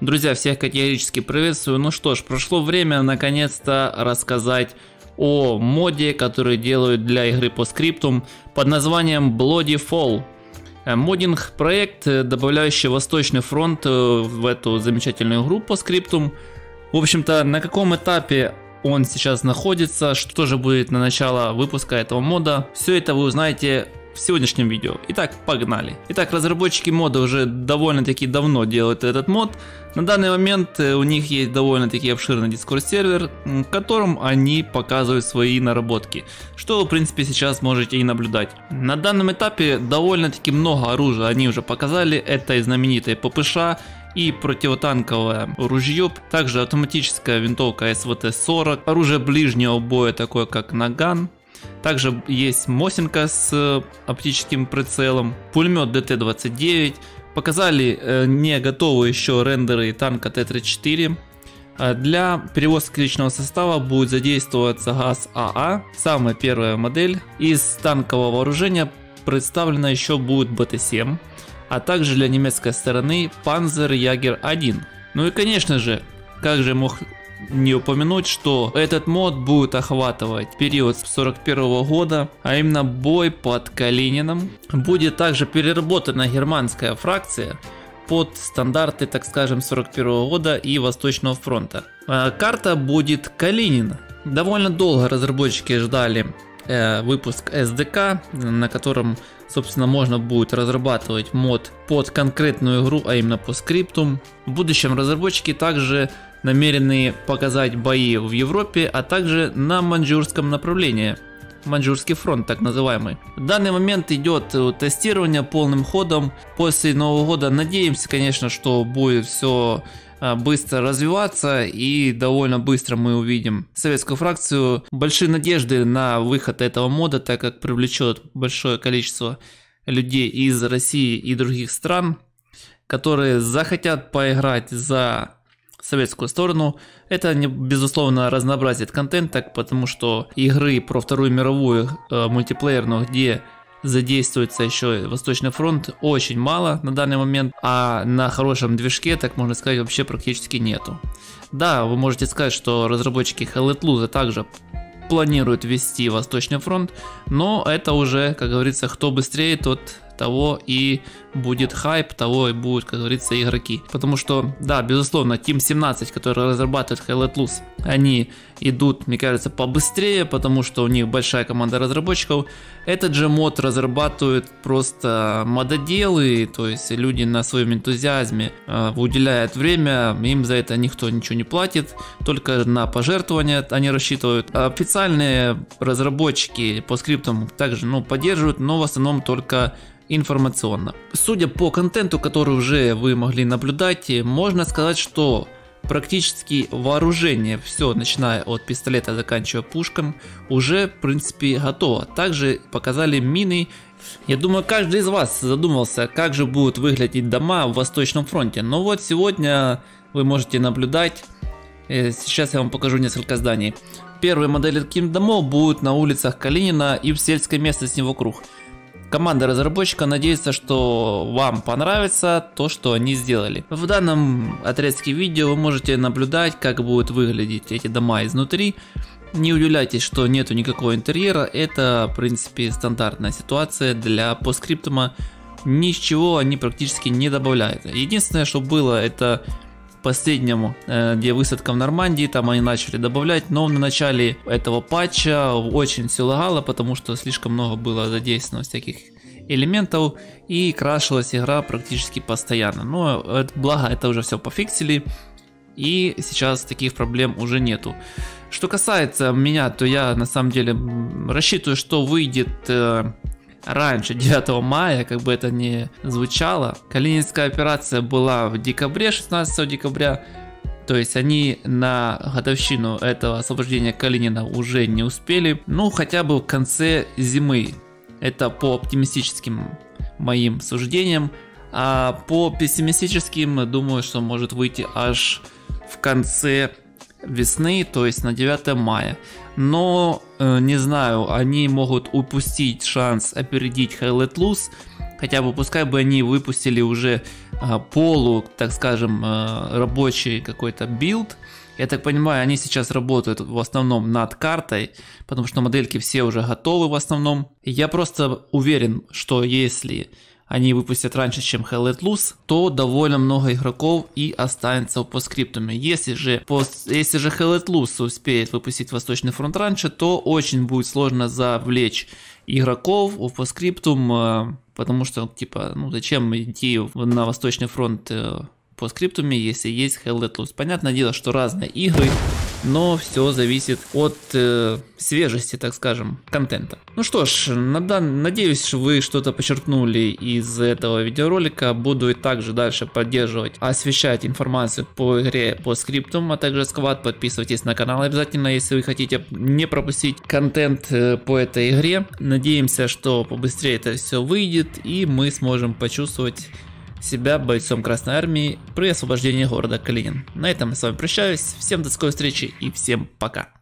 Друзья, всех категорически приветствую. Ну что ж, прошло время наконец-то рассказать о моде, который делают для игры по скриптум под названием Bloody Fall. Моддинг проект, добавляющий Восточный фронт в эту замечательную игру по скриптум. В общем-то, на каком этапе он сейчас находится, что же будет на начало выпуска этого мода, все это вы узнаете в сегодняшнем видео. Итак, погнали. Итак, разработчики мода уже довольно-таки давно делают этот мод. На данный момент у них есть довольно-таки обширный дискорд-сервер, в котором они показывают свои наработки, что вы, в принципе, сейчас можете и наблюдать. На данном этапе довольно-таки много оружия они уже показали. Это и знаменитые ППШ, и противотанковое ружье, также автоматическая винтовка СВТ-40, оружие ближнего боя, такое как Наган. Также есть Мосинка с оптическим прицелом, пулемет ДТ-29, показали не готовые еще рендеры танка Т-34. Для перевозки личного состава будет задействоваться ГАЗ-АА, самая первая модель. Из танкового вооружения представлена еще будет БТ-7, а также для немецкой стороны Панзер Ягер-1. Ну и конечно же, как же мог не упомянуть, что этот мод будет охватывать период с 41 года, а именно бой под Калинином. Будет также переработана германская фракция под стандарты, так скажем, 41 года и Восточного фронта. Карта будет Калинин. Довольно долго разработчики ждали выпуск SDK, на котором, собственно, можно будет разрабатывать мод под конкретную игру, а именно по скриптум. В будущем разработчики также намерены показать бои в Европе, а также на маньчжурском направлении. Маньчжурский фронт, так называемый. В данный момент идет тестирование полным ходом. После Нового года надеемся, конечно, что будет все быстро развиваться и довольно быстро мы увидим советскую фракцию. Большие надежды на выход этого мода, так как привлечет большое количество людей из России и других стран, которые захотят поиграть за советскую сторону. Это, безусловно, разнообразит контент, так потому что игры про Вторую мировую мультиплеерную, где задействуется еще и Восточный фронт, очень мало на данный момент, а на хорошем движке, так можно сказать, вообще практически нету. Да, вы можете сказать, что разработчики Hell Let Loose также планируют вести Восточный фронт, но это уже, как говорится, кто быстрее, тот того и будет хайп, того и будут, как говорится, игроки. Потому что, да, безусловно, Team17, которые разрабатывают Hell Let Loose, они идут, мне кажется, побыстрее, потому что у них большая команда разработчиков. Этот же мод разрабатывают просто мододелы, то есть люди на своем энтузиазме уделяют время, им за это никто ничего не платит, только на пожертвования они рассчитывают. Официальные разработчики по скриптам также, ну, поддерживают, но в основном только информационно. Судя по контенту, который уже вы могли наблюдать, можно сказать, что практически вооружение, все начиная от пистолета, заканчивая пушком, уже в принципе готово. Также показали мины. Я думаю, каждый из вас задумался, как же будут выглядеть дома в Восточном фронте. Но вот сегодня вы можете наблюдать. Сейчас я вам покажу несколько зданий. Первые модели таких домов будут на улицах Калинина и в сельской местности вокруг. Команда разработчика надеется, что вам понравится то, что они сделали. В данном отрезке видео вы можете наблюдать, как будут выглядеть эти дома изнутри. Не удивляйтесь, что нету никакого интерьера. Это, в принципе, стандартная ситуация для постскриптума. Ничего они практически не добавляют. Единственное, что было, это последнему, где высадка в Нормандии, там они начали добавлять, но на начале этого патча очень все лагало, потому что слишком много было задействовано всяких элементов и крашилась игра практически постоянно. Но благо это уже все пофиксили и сейчас таких проблем уже нету. Что касается меня, то я на самом деле рассчитываю, что выйдет раньше 9 мая, как бы это ни звучало. Калининская операция была в декабре, 16 декабря. То есть они на годовщину этого освобождения Калинина уже не успели. Ну, хотя бы в конце зимы. Это по оптимистическим моим суждениям. А по пессимистическим, думаю, что может выйти аж в конце весны, то есть на 9 мая. Но не знаю, они могут упустить шанс опередить Hell Let Loose. хотя бы пускай бы они выпустили уже полу, так скажем, рабочий какой-то билд. Я так понимаю, они сейчас работают в основном над картой, потому что модельки все уже готовы в основном. Я просто уверен, что если они выпустят раньше, чем Hell Let Loose, то довольно много игроков и останется в постскриптуме. Если же Hell Let Loose успеет выпустить Восточный Фронт раньше, то очень будет сложно завлечь игроков в постскриптум, потому что, типа, ну зачем идти на Восточный Фронт по скриптуме, если есть Hell Let Loose. Понятное дело, что разные игры, но все зависит от свежести, так скажем, контента. Ну что ж, надеюсь, вы что-то почерпнули из этого видеоролика. Буду и также дальше поддерживать, освещать информацию по игре по скриптам, а также Squad. Подписывайтесь на канал обязательно, если вы хотите не пропустить контент по этой игре. Надеемся, что побыстрее это все выйдет, и мы сможем почувствовать себя бойцом Красной Армии при освобождении города Калинин. На этом я с вами прощаюсь. Всем до скорой встречи и всем пока.